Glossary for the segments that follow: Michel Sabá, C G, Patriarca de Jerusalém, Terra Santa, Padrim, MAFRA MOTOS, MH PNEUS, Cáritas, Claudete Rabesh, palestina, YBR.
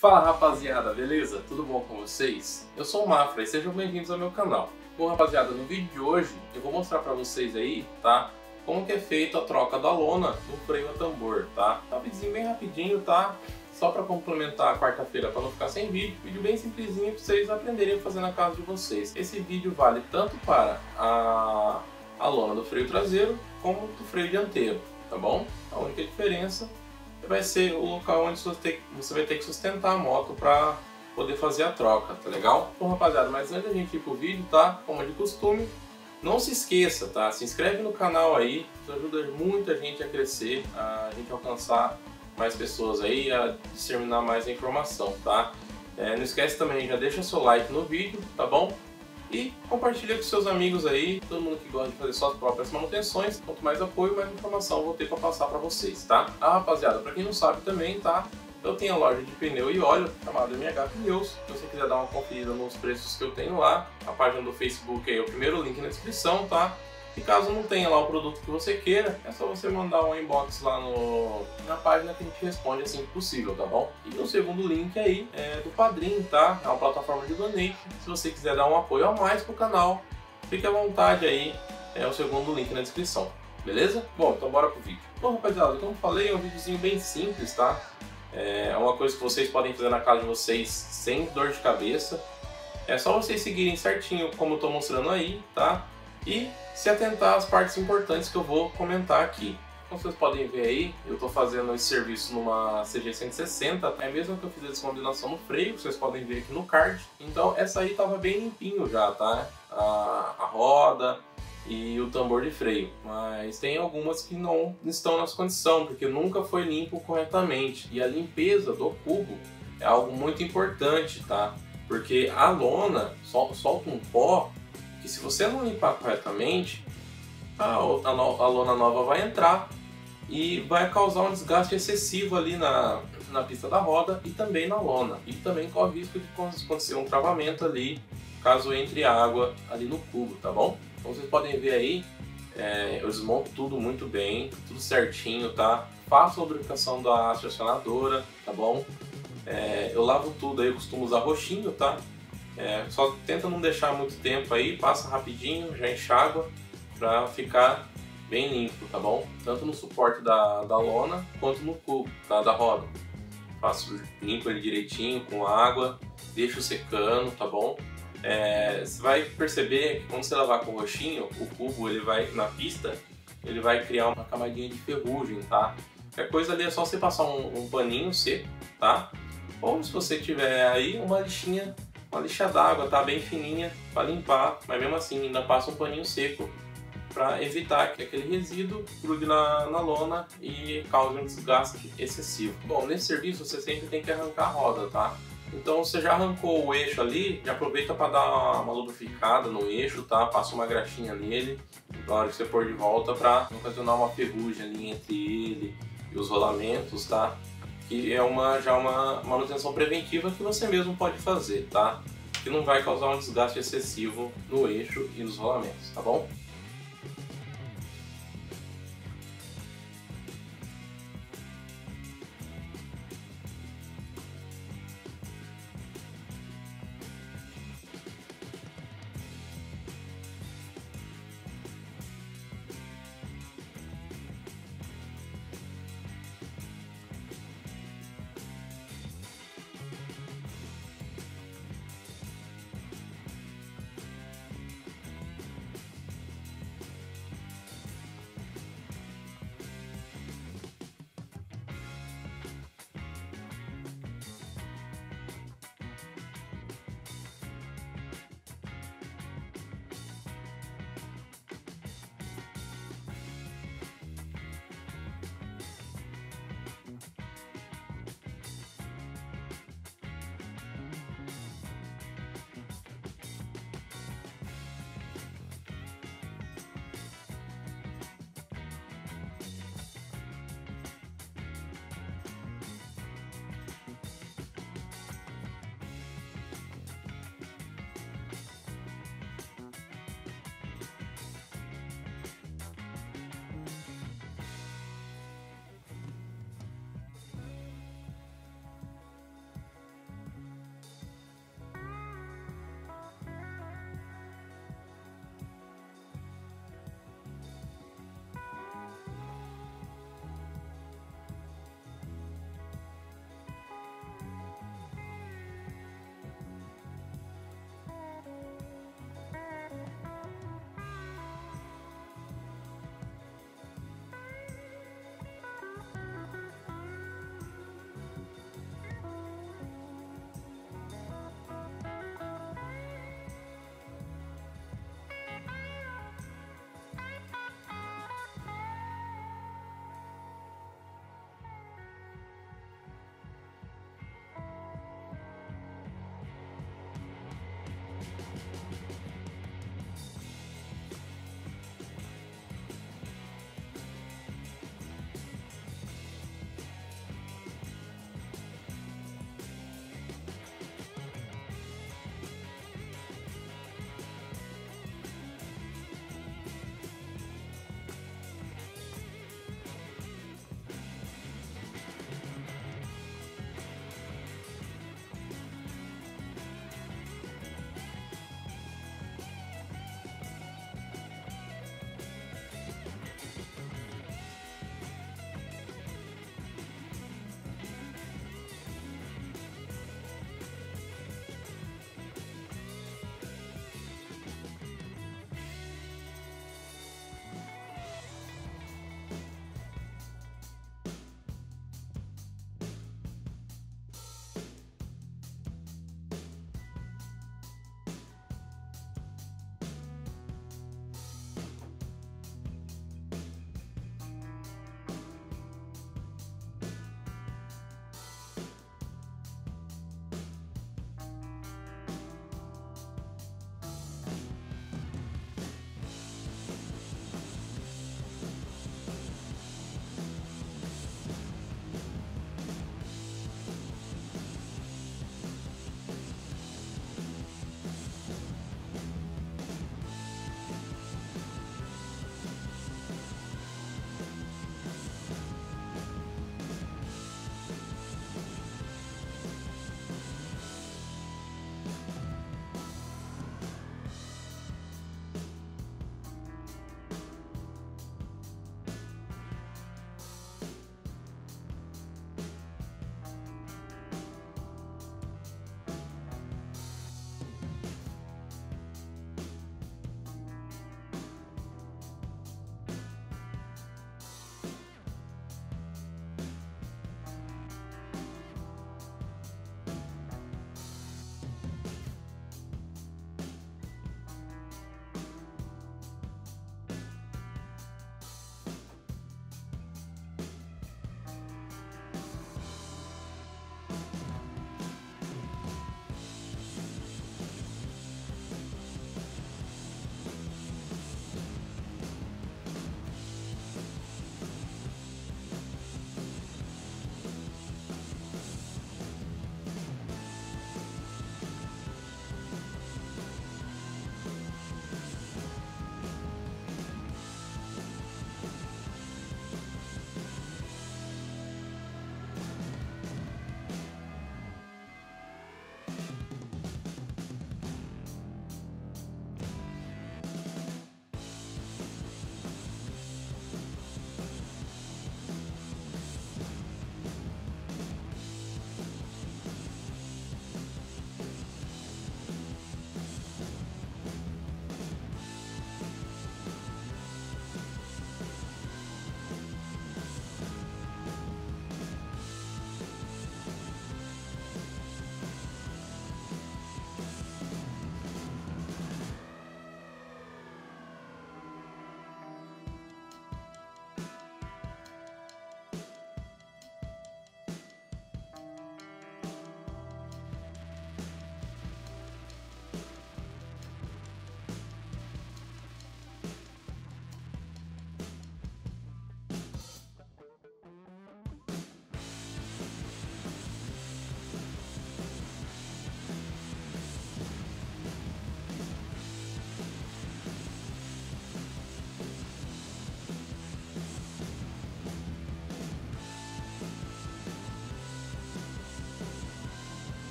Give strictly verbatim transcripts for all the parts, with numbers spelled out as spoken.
Fala rapaziada, beleza? Tudo bom com vocês? Eu sou o Mafra e sejam bem-vindos ao meu canal. Bom rapaziada, no vídeo de hoje eu vou mostrar pra vocês aí, tá? Como que é feita a troca da lona no freio a tambor, tá? Rapidinho, bem rapidinho, tá? Só pra complementar a quarta-feira, pra não ficar sem vídeo. Vídeo bem simplesinho pra vocês aprenderem a fazer na casa de vocês. Esse vídeo vale tanto para a, a lona do freio traseiro como do freio dianteiro, tá bom? A única diferença vai ser o local onde você vai ter que sustentar a moto pra poder fazer a troca, tá legal? Bom rapaziada, mas antes da gente ir pro vídeo, tá? Como de costume, não se esqueça, tá? Se inscreve no canal aí, isso ajuda muita gente a crescer, a gente alcançar mais pessoas aí, a disseminar mais a informação, tá? É, não esquece também, já deixa seu like no vídeo, tá bom? E compartilha com seus amigos aí, todo mundo que gosta de fazer suas próprias manutenções. Quanto mais apoio, mais informação eu vou ter para passar para vocês, tá? Ah, rapaziada, para quem não sabe também, tá? Eu tenho a loja de pneu e óleo chamada M H Pneus. Se você quiser dar uma conferida nos preços que eu tenho lá, a página do Facebook aí é o primeiro link na descrição, tá? E caso não tenha lá o produto que você queira, é só você mandar um inbox lá no, na página que a gente responde assim que possível, tá bom? E o segundo link aí é do Padrim, tá? É uma plataforma de donate. Se você quiser dar um apoio a mais pro canal, fique à vontade aí, é o segundo link na descrição, beleza? Bom, então bora pro vídeo. Bom, rapaziada, como falei, é um videozinho bem simples, tá? É uma coisa que vocês podem fazer na casa de vocês sem dor de cabeça. É só vocês seguirem certinho como eu tô mostrando aí, tá? E se atentar às partes importantes que eu vou comentar aqui. Como vocês podem ver aí, eu estou fazendo esse serviço numa C G cento e sessenta, é mesmo que eu fiz a descombinação no freio, que vocês podem ver aqui no card. Então essa aí estava bem limpinho já, tá? A, a roda e o tambor de freio, mas tem algumas que não estão nessa condição, porque nunca foi limpo corretamente. E a limpeza do cubo é algo muito importante, tá? Porque a lona sol, solta um pó que, se você não limpar corretamente, a, outra, a lona nova vai entrar e vai causar um desgaste excessivo ali na, na pista da roda e também na lona. E também corre o risco de acontecer um travamento ali, caso entre água ali no cubo, tá bom? Como vocês podem ver aí, é, eu desmonto tudo muito bem, tudo certinho, tá? Faço a lubrificação da haste acionadora, tá bom? É, eu lavo tudo aí, eu costumo usar roxinho, tá? É, só tenta não deixar muito tempo aí, passa rapidinho, já enxágua, pra ficar bem limpo, tá bom? Tanto no suporte da, da lona, quanto no cubo, tá? Da roda. Faço, limpo ele direitinho com água, deixo secando, tá bom? É, você vai perceber que quando você lavar com o roxinho, o cubo, ele vai, na pista, ele vai criar uma camadinha de ferrugem, tá? Qualquer coisa ali é só você passar um, um paninho seco, tá? Ou, se você tiver aí, uma lixinha... uma lixa d'água, tá? Bem fininha para limpar, mas mesmo assim ainda passa um paninho seco para evitar que aquele resíduo grude na, na lona e cause um desgaste excessivo. Bom, nesse serviço você sempre tem que arrancar a roda, tá? Então você já arrancou o eixo ali, já aproveita para dar uma, uma lubrificada no eixo, tá? Passa uma graxinha nele na hora que você pôr de volta para não ocasionar uma ferrugem ali entre ele e os rolamentos, tá? Que é uma, já uma manutenção preventiva que você mesmo pode fazer, tá? Que não vai causar um desgaste excessivo no eixo e nos rolamentos, tá bom?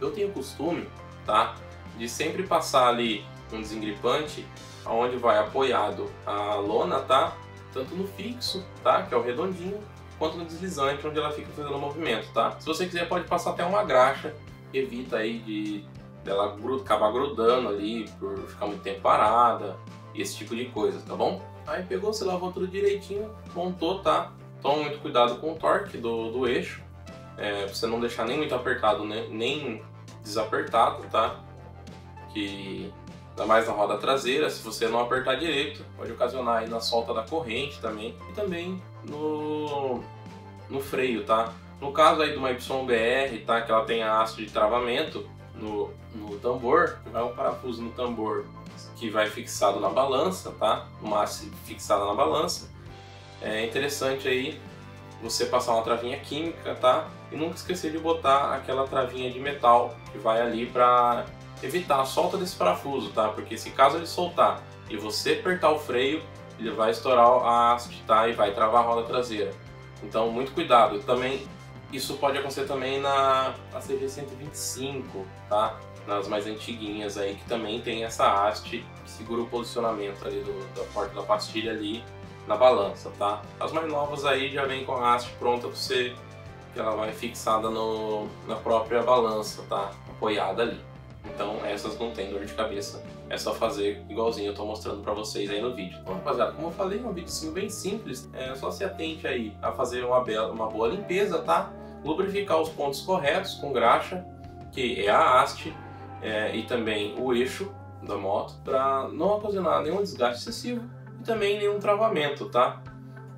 Eu tenho o costume, tá, de sempre passar ali um desengripante onde vai apoiado a lona, tá, tanto no fixo, tá, que é o redondinho, quanto no deslizante, onde ela fica fazendo o movimento, tá. Se você quiser pode passar até uma graxa, evita aí de dela grud, acabar grudando ali por ficar muito tempo parada, esse tipo de coisa, tá bom? Aí pegou, se lavou tudo direitinho, montou, tá? Toma muito cuidado com o torque do, do eixo, é, pra você não deixar nem muito apertado, né? Nem desapertado, tá? Que dá mais na roda traseira, se você não apertar direito, pode ocasionar aí na solta da corrente também, e também no, no freio, tá? No caso aí de uma Y B R, tá? Que ela tem a haste de travamento no, no tambor, vai um parafuso no tambor que vai fixado na balança, tá? Uma haste fixada na balança. É interessante aí você passar uma travinha química, tá? E nunca esquecer de botar aquela travinha de metal que vai ali para evitar a solta desse parafuso, tá? Porque se caso ele soltar e você apertar o freio, ele vai estourar a haste, tá? E vai travar a roda traseira. Então, muito cuidado. Também isso pode acontecer também na, na C G cento e vinte e cinco, tá? Nas mais antiguinhas aí, que também tem essa haste que segura o posicionamento ali do, da porta da pastilha ali na balança, tá? As mais novas aí já vem com a haste pronta para você, que ela vai fixada no, na própria balança, tá? Apoiada ali. Então essas não tem dor de cabeça, é só fazer igualzinho eu tô mostrando para vocês aí no vídeo. Então rapaziada, como eu falei, é um vídeo bem simples, é só se atente aí a fazer uma, bela, uma boa limpeza, tá? Lubrificar os pontos corretos com graxa, que é a haste, É, e também o eixo da moto, para não ocasionar nenhum desgaste excessivo e também nenhum travamento, tá?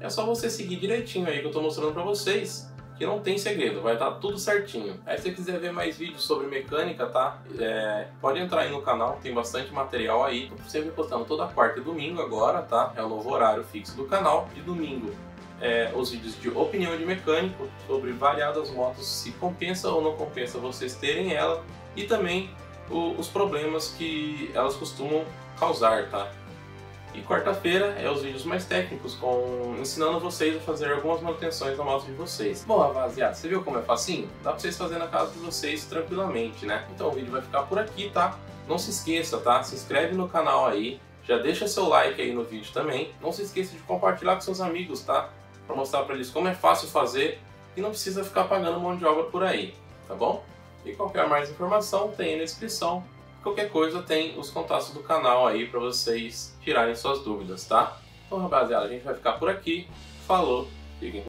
É só você seguir direitinho aí que eu tô mostrando para vocês, que não tem segredo, vai estar tudo certinho. Aí se você quiser ver mais vídeos sobre mecânica, tá? É, pode entrar aí no canal, tem bastante material aí. Tô sempre postando toda quarta e domingo agora, tá? É o novo horário fixo do canal. De domingo, é, os vídeos de opinião de mecânico sobre variadas motos, se compensa ou não compensa vocês terem ela, e também os problemas que elas costumam causar, tá? E quarta-feira é os vídeos mais técnicos, com ensinando vocês a fazer algumas manutenções na moto de vocês. Bom, rapaziada, você viu como é facinho? Dá pra vocês fazerem na casa de vocês tranquilamente, né? Então o vídeo vai ficar por aqui, tá? Não se esqueça, tá? Se inscreve no canal aí, já deixa seu like aí no vídeo também. Não se esqueça de compartilhar com seus amigos, tá? Pra mostrar pra eles como é fácil fazer e não precisa ficar pagando mão de obra por aí, tá bom? E qualquer mais informação tem aí na descrição. Qualquer coisa tem os contatos do canal aí para vocês tirarem suas dúvidas, tá? Então rapaziada, a gente vai ficar por aqui. Falou, fiquem com